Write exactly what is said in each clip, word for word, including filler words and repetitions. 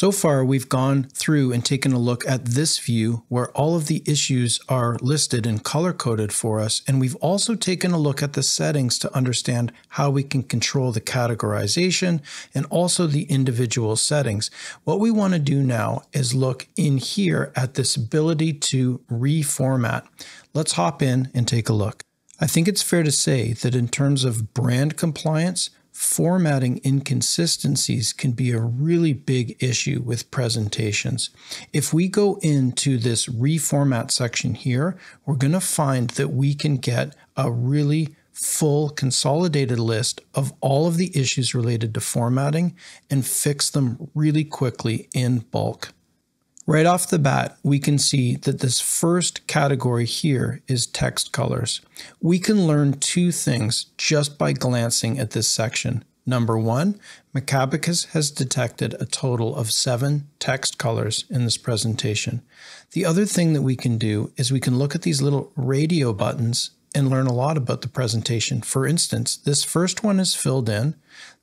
So far, we've gone through and taken a look at this view where all of the issues are listed and color-coded for us, and we've also taken a look at the settings to understand how we can control the categorization and also the individual settings. What we want to do now is look in here at this ability to reformat. Let's hop in and take a look. I think it's fair to say that in terms of brand compliance, formatting inconsistencies can be a really big issue with presentations. If we go into this reformat section here, we're going to find that we can get a really full consolidated list of all of the issues related to formatting and fix them really quickly in bulk. Right off the bat, we can see that this first category here is text colors. We can learn two things just by glancing at this section. Number one, Macabacus has detected a total of seven text colors in this presentation. The other thing that we can do is we can look at these little radio buttons and learn a lot about the presentation. For instance, this first one is filled in.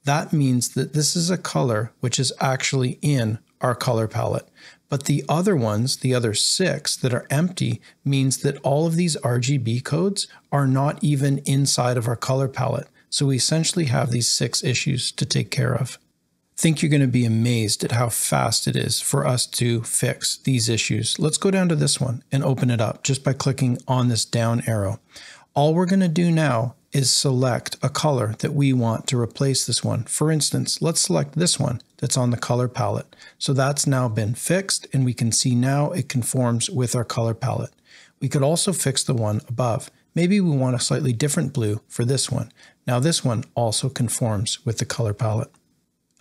That means that this is a color which is actually in our color palette. But the other ones, the other six that are empty, means that all of these R G B codes are not even inside of our color palette. So we essentially have these six issues to take care of. I think you're going to be amazed at how fast it is for us to fix these issues. Let's go down to this one and open it up just by clicking on this down arrow. All we're going to do now is select a color that we want to replace this one. For instance, let's select this one that's on the color palette. So that's now been fixed, and we can see now it conforms with our color palette. We could also fix the one above. Maybe we want a slightly different blue for this one. Now this one also conforms with the color palette.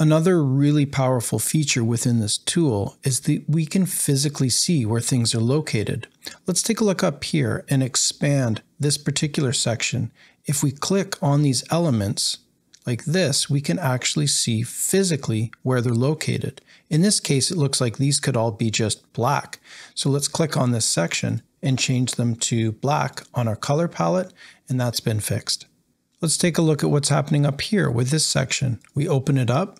Another really powerful feature within this tool is that we can physically see where things are located. Let's take a look up here and expand this particular section. If we click on these elements like this, we can actually see physically where they're located. In this case, it looks like these could all be just black. So let's click on this section and change them to black on our color palette, and that's been fixed. Let's take a look at what's happening up here with this section. We open it up,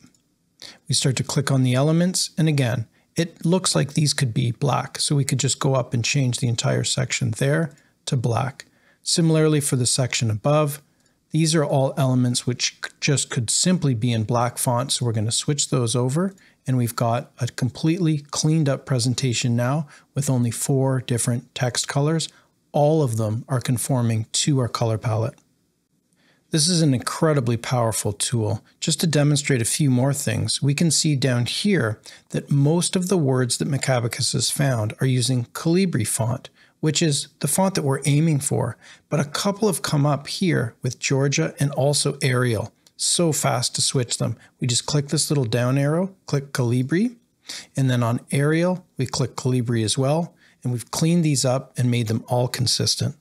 we start to click on the elements, and again, it looks like these could be black. So we could just go up and change the entire section there to black. Similarly, for the section above, these are all elements which just could simply be in black font, so we're going to switch those over, and we've got a completely cleaned up presentation now with only four different text colors. All of them are conforming to our color palette. This is an incredibly powerful tool. Just to demonstrate a few more things, we can see down here that most of the words that Macabacus has found are using Calibri font, which is the font that we're aiming for, but a couple have come up here with Georgia and also Arial. So fast to switch them. We just click this little down arrow, click Calibri, and then on Arial, we click Calibri as well, and we've cleaned these up and made them all consistent.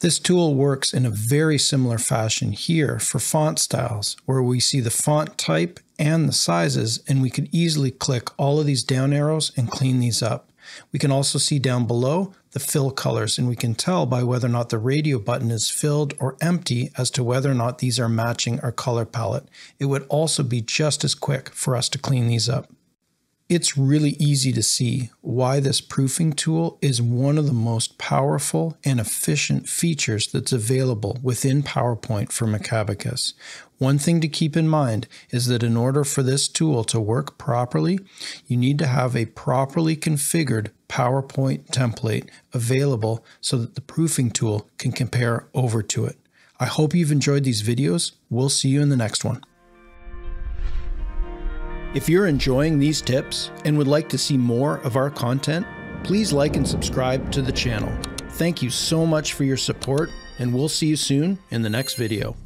This tool works in a very similar fashion here for font styles, where we see the font type and the sizes, and we could easily click all of these down arrows and clean these up. We can also see down below the fill colors, and we can tell by whether or not the radio button is filled or empty as to whether or not these are matching our color palette. It would also be just as quick for us to clean these up. It's really easy to see why this proofing tool is one of the most powerful and efficient features that's available within PowerPoint for Macabacus. One thing to keep in mind is that in order for this tool to work properly, you need to have a properly configured PowerPoint template available so that the proofing tool can compare over to it. I hope you've enjoyed these videos. We'll see you in the next one. If you're enjoying these tips and would like to see more of our content, please like and subscribe to the channel. Thank you so much for your support, and we'll see you soon in the next video.